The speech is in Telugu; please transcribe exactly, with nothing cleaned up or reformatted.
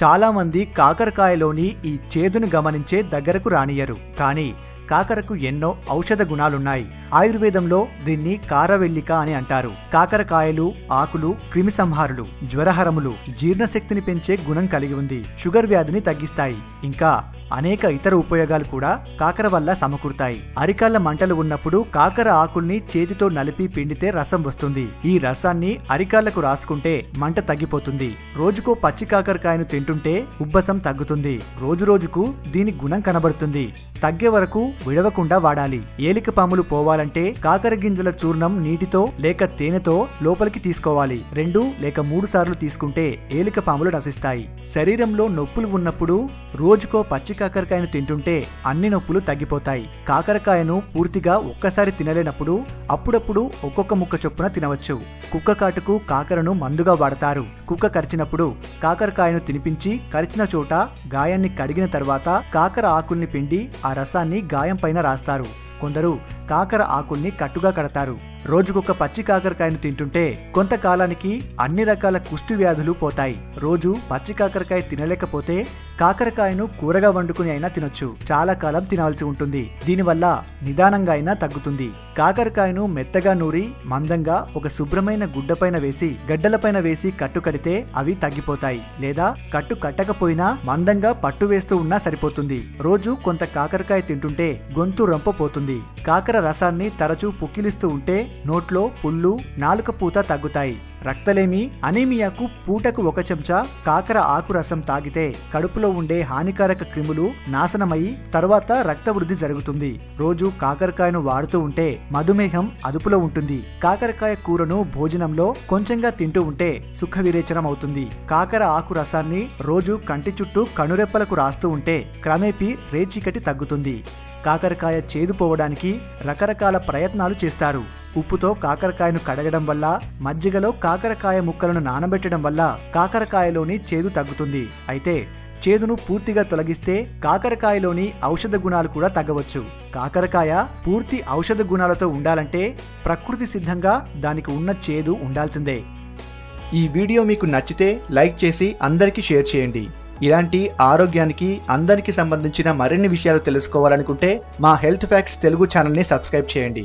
చాలా మంది కాకరకాయలోని ఈ చేదును గమనించే దగ్గరకు రానియరు. కానీ కాకరకు ఎన్నో ఔషధ గుణాలున్నాయి. ఆయుర్వేదంలో దీన్ని కారవెల్లిక అని అంటారు. కాకరకాయలు ఆకులు క్రిమిసంహారులు, జ్వరహరములు, జీర్ణశక్తిని పెంచే గుణం కలిగి ఉంది. షుగర్ వ్యాధిని తగ్గిస్తాయి. ఇంకా అనేక ఇతర ఉపయోగాలు కూడా కాకర వల్ల సమకూరుతాయి. అరికాళ్ల మంటలు ఉన్నప్పుడు కాకర ఆకుల్ని చేతితో నలిపి పిండితే రసం వస్తుంది. ఈ రసాన్ని అరికాళ్లకు రాసుకుంటే మంట తగ్గిపోతుంది. రోజుకో పచ్చి కాకరకాయను తింటుంటే ఉబ్బసం తగ్గుతుంది. రోజురోజుకు దీని గుణం కనబడుతుంది. తగ్గే వరకు విడవకుండా వాడాలి. ఏలిక పాములు పోవాలంటే కాకర గింజల చూర్ణం నీటితో లేక తేనెతో లోపలికి తీసుకోవాలి. రెండు లేక మూడు సార్లు తీసుకుంటే ఏలిక పాములు నశిస్తాయి. శరీరంలో నొప్పులు ఉన్నప్పుడు రోజుకో పచ్చి కాకరకాయను తింటుంటే అన్ని నొప్పులు తగ్గిపోతాయి. కాకరకాయను పూర్తిగా ఒక్కసారి తినలేనప్పుడు అప్పుడప్పుడు ఒక్కొక్క ముక్క చొప్పున తినవచ్చు. కుక్క కాటుకు కాకరను మందుగా వాడతారు. కుక్క కరిచినప్పుడు కాకరకాయను తినిపించి కరిచిన చోట గాయాన్ని కడిగిన తర్వాత కాకర ఆకుల్ని పిండి ఆ రసాన్ని గాయం పైన రాస్తారు. కొందరు కాకర ఆకుల్ని కట్టుగా కడతారు. రోజుకొక పచ్చి కాకరకాయను తింటుంటే కొంతకాలానికి అన్ని రకాల కుష్టు వ్యాధులు పోతాయి. రోజు పచ్చి కాకరకాయ తినలేకపోతే కాకరకాయను కూరగా వండుకుని అయినా తినొచ్చు. చాలా కాలం తినాల్సి ఉంటుంది. దీనివల్ల నిదానంగా అయినా తగ్గుతుంది. కాకరకాయను మెత్తగా నూరి మందంగా ఒక శుభ్రమైన గుడ్డపైన వేసి గడ్డలపైన వేసి కట్టు కడితే అవి తగ్గిపోతాయి. లేదా కట్టు కట్టకపోయినా మందంగా పట్టు వేస్తూ ఉన్నా సరిపోతుంది. రోజు కొంత కాకరకాయ తింటుంటే గొంతు రొంపపోతుంది. కాకర రసాన్ని తరచూ పుక్కిలిస్తూ ఉంటే నోట్లో పుళ్ళు, నాలుక పూత తగ్గుతాయి. రక్తలేమి, అనీమియాకు పూటకు ఒక చెంచా కాకర ఆకు రసం తాగితే కడుపులో ఉండే హానికారక క్రిములు నాశనమై తర్వాత రక్త వృద్ధి జరుగుతుంది. రోజు కాకరకాయను వాడుతూ ఉంటే మధుమేహం అదుపులో ఉంటుంది. కాకరకాయ కూరను భోజనంలో కొంచెంగా తింటూ ఉంటే సుఖ విరేచనం అవుతుంది. కాకర ఆకు రసాన్ని రోజు కంటి చుట్టూ కనురెప్పలకు రాస్తూ ఉంటే క్రమేపీ రేచీకటి తగ్గుతుంది. కాకరకాయ చేదుపోవడానికి రకరకాల ప్రయత్నాలు చేస్తారు. ఉప్పుతో కాకరకాయను కడగడం వల్ల, మజ్జిగలో కాకరకాయ ముక్కలను నానబెట్టడం వల్ల కాకరకాయలోని చేదు తగ్గుతుంది. అయితే చేదును పూర్తిగా తొలగిస్తే కాకరకాయలోని ఔషధ గుణాలు కూడా తగ్గవచ్చు. కాకరకాయ పూర్తి ఔషధ గుణాలతో ఉండాలంటే ప్రకృతి సిద్ధంగా దానికి ఉన్న చేదు ఉండాల్సిందే. ఈ వీడియో మీకు నచ్చితే లైక్ చేసి అందరికీ షేర్ చేయండి. ఇలాంటి ఆరోగ్యానికి అందరికీ సంబంధించిన మరిన్ని విషయాలు తెలుసుకోవాలనుకుంటే మా హెల్త్ ఫ్యాక్ట్స్ తెలుగు ఛానల్ని సబ్స్క్రైబ్ చేయండి.